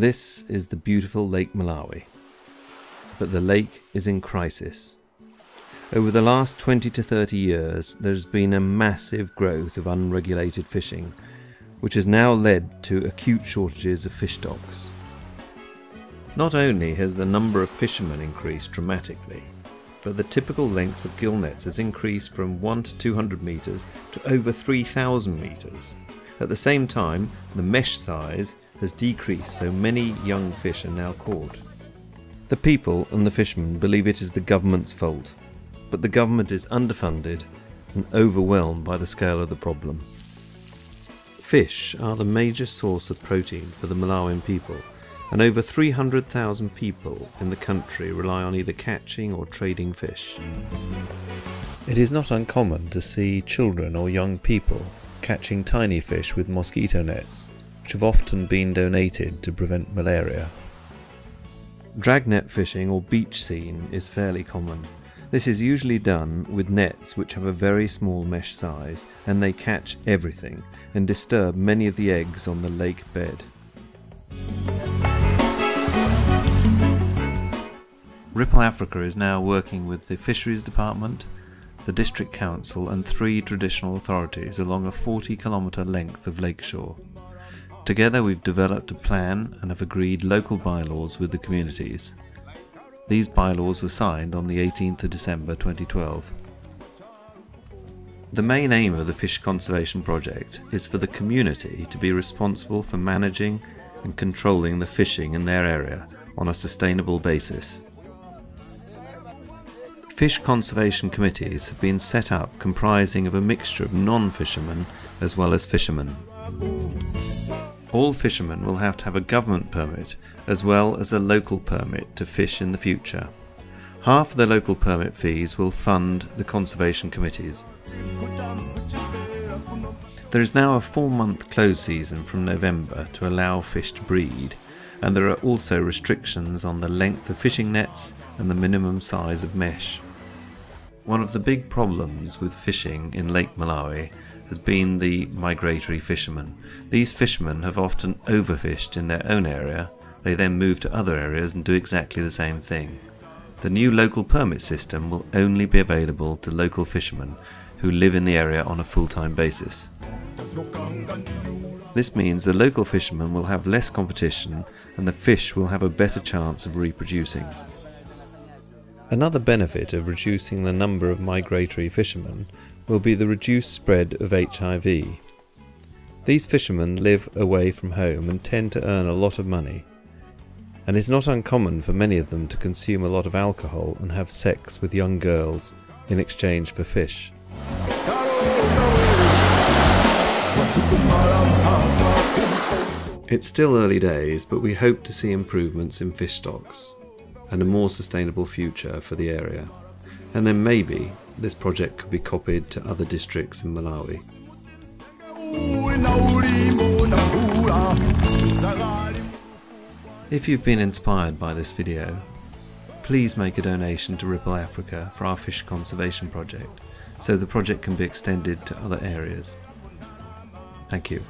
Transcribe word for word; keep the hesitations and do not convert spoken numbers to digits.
This is the beautiful Lake Malawi, but the lake is in crisis. Over the last twenty to thirty years, there's been a massive growth of unregulated fishing, which has now led to acute shortages of fish stocks. Not only has the number of fishermen increased dramatically, but the typical length of gill nets has increased from one to two hundred metres to over three thousand metres. At the same time, the mesh size has decreased, so many young fish are now caught. The people and the fishermen believe it is the government's fault, but the government is underfunded and overwhelmed by the scale of the problem. Fish are the major source of protein for the Malawian people, and over three hundred thousand people in the country rely on either catching or trading fish. It is not uncommon to see children or young people catching tiny fish with mosquito nets, which have often been donated to prevent malaria. Dragnet fishing or beach seine is fairly common. This is usually done with nets which have a very small mesh size, and they catch everything and disturb many of the eggs on the lake bed. Ripple Africa is now working with the Fisheries Department, the District Council and three traditional authorities along a forty kilometre length of lakeshore. Together we've developed a plan and have agreed local bylaws with the communities. These bylaws were signed on the eighteenth of December twenty twelve. The main aim of the Fish Conservation Project is for the community to be responsible for managing and controlling the fishing in their area on a sustainable basis. Fish conservation committees have been set up comprising of a mixture of non-fishermen as well as fishermen. All fishermen will have to have a government permit as well as a local permit to fish in the future. Half of the local permit fees will fund the conservation committees. There is now a four-month close season from November to allow fish to breed, and there are also restrictions on the length of fishing nets and the minimum size of mesh. One of the big problems with fishing in Lake Malawi has been the migratory fishermen. These fishermen have often overfished in their own area, they then move to other areas and do exactly the same thing. The new local permit system will only be available to local fishermen who live in the area on a full-time basis. This means the local fishermen will have less competition and the fish will have a better chance of reproducing. Another benefit of reducing the number of migratory fishermen will be the reduced spread of H I V. These fishermen live away from home and tend to earn a lot of money, and it's not uncommon for many of them to consume a lot of alcohol and have sex with young girls in exchange for fish. It's still early days, but we hope to see improvements in fish stocks and a more sustainable future for the area, and then maybe this project could be copied to other districts in Malawi. If you've been inspired by this video, please make a donation to Ripple Africa for our fish conservation project, so the project can be extended to other areas. Thank you.